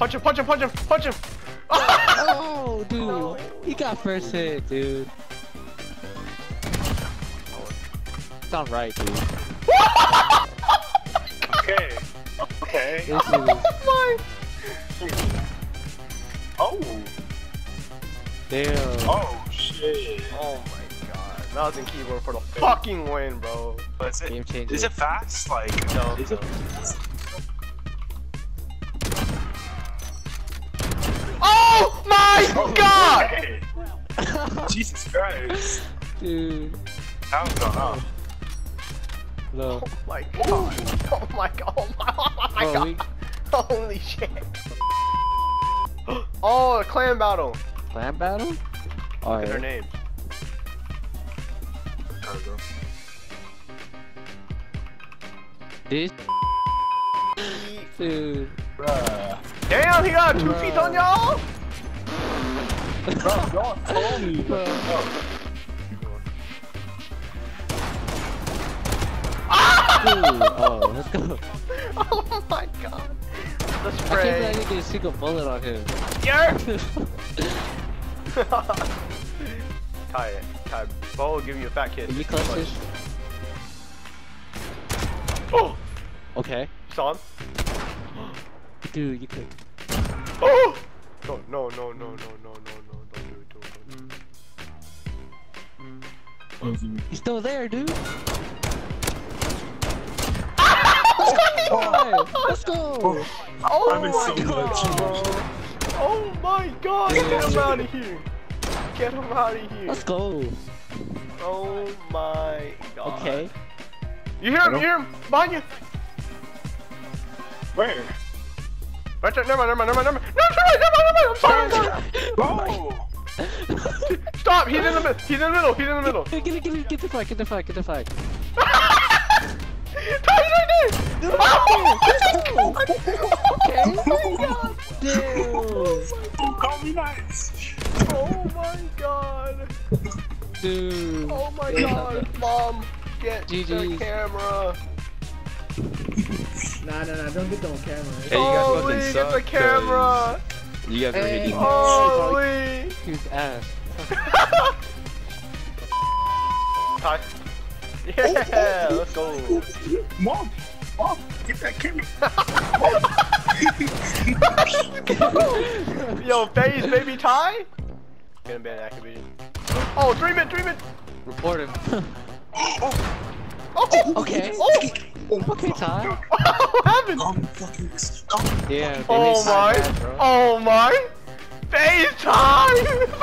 Punch him, punch him, punch him, punch him! Oh, dude. No. He got first hit, dude. It's not right, dude. Okay. Okay. This is... Oh, my. Oh. Damn. Oh, shit. Oh, my God. That was in keyboard for the fucking win, bro. Is it, fast? Like, no. Is it fast? Oh, my God. Jesus Christ. Dude. That was going on. Low. Oh my God! Oh my God! Oh my, God! Holy shit! Oh, a clan battle! Clan battle? Alright. Their name. There we go. This dude. Bruh. Damn, he got 2 feet on y'all. Bro, y'all told me. Bruh. Ooh, oh, let's go. Oh my God. The spray. I can't believe I didn't get a single bullet on him. Yeah. Ty, Bo will give you a fat kid. You clutch this. Oh. Okay. Saw him. Dude, you could. Oh. No, no, no, no, no, no, no, no. Don't do it, don't do it. Mm. He's still there, dude. Oh, let's go! Oh my God! Oh my God! Get him out of here! Get him out of here! Let's go! Oh my God! Okay. You hear him? You hear him? Behind you! Where? Right there! Never mind! Never mind! Never mind! Never mind! I'm sorry! Oh! Stop! He's in the middle! He's in the middle! He's in the middle! Get the flag! Get the flag! Get the flag! Dude, oh my God. Okay. Oh my God. Dude. Don't call me nice. Oh my God. Dude. Oh my God. Mom, get the camera. Nah, nah, nah. Don't get on camera. Hey, you guys fucking suck. Get the camera. You guys are hitting me. Holy. Who's ass? Hi. Yeah, let's go. Mom. Oh, get that camera! Oh. Yo, FaZe baby Ty? Gonna ban Activision. Oh, 3 minutes, 3 minutes! Report him. Oh. Oh. Okay. Oh. Okay, Ty. Oh, what happened? I'm fucking stuck. Yeah, oh my. Bad, oh my. FaZe Ty!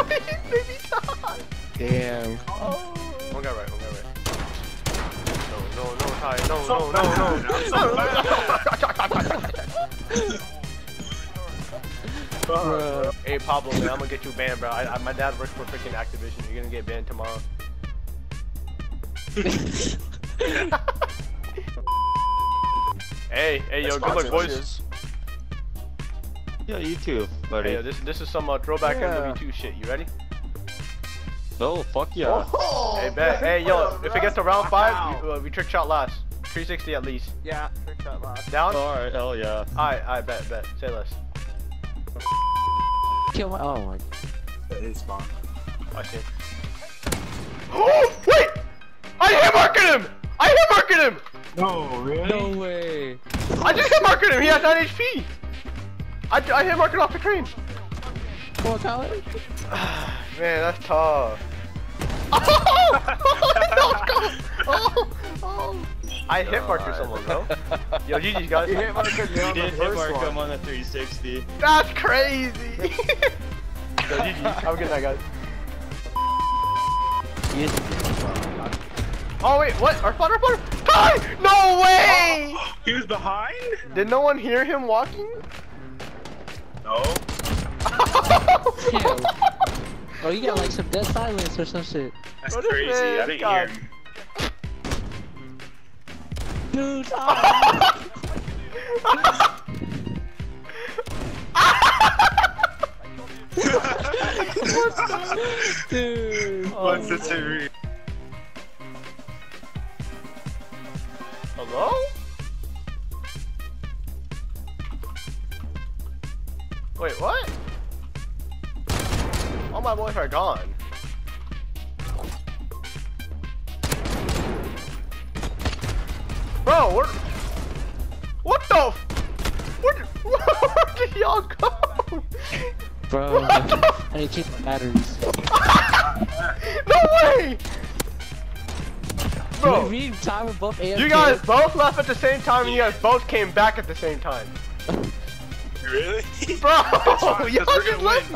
FaZe baby Ty! Damn. Oh. One guy right, one guy right. No, no, Ty, no, no, no, no, no. I'm so bad. Hey, Pablo, man, I'm gonna get you banned, bro. My dad works for freaking Activision. You're gonna get banned tomorrow. Hey, hey, yo, good luck, boys. Yeah, you too, buddy. Hey, yo, this is some throwback MW2 shit. You ready? No, fuck yeah. Oh, hey, bet. Hey, yo, if it gets to round 5, we trick shot last. 360 at least. Yeah, trick shot last. Down? Alright, hell yeah. Alright, bet, Say less. Kill my. Oh my. That is fun. Watch it. Oh, wait! I hit-marked him! I hit-marked him! No, really? No way. I just hit-marked him! He has 9 HP! I hit-marked him off the train. Come on, Tyler. Man, that's tough. Oh! Oh, oh! I hit-marked someone, bro. Yo, GG, guys. You hit-marked him on the 360. That's crazy! Yo, GG. Have a good night, guys. Oh, wait, what? Our flutter, Ty! No way! He was behind? Did no one hear him walking? No. Oh, you got like some dead silence or some shit. That's crazy. I didn't hear him. Dude. Dude. What's the theory? Hello? Wait, what? All my boys are gone. Bro, we're... What the... Where did y'all go? Bro, I need to keep the batteries. No way! Bro, me and Ty were both AFK. You guys both left at the same time and you guys both came back at the same time. Really? Bro, y'all just left.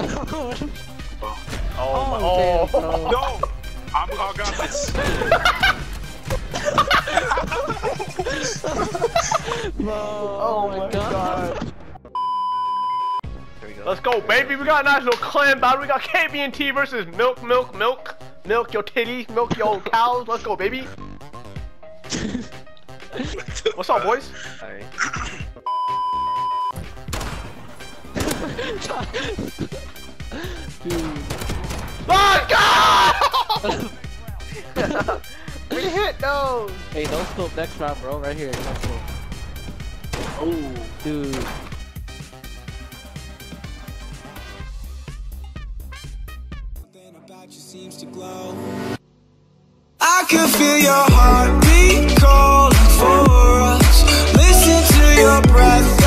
Oh, my. Oh. No! I got this. Bro, oh my god. There we go. Let's go, baby. We got a nice little clan battle. We got KB&T versus milk. Milk your titty, milk your cows. Let's go, baby. What's up, boys? Sorry. Let's go! We hit those. Hey, don't scope next round, bro. Right here. Don't scope. Oh, dude. Seems to glow. I can feel your heartbeat calling for us. Listen to your breath.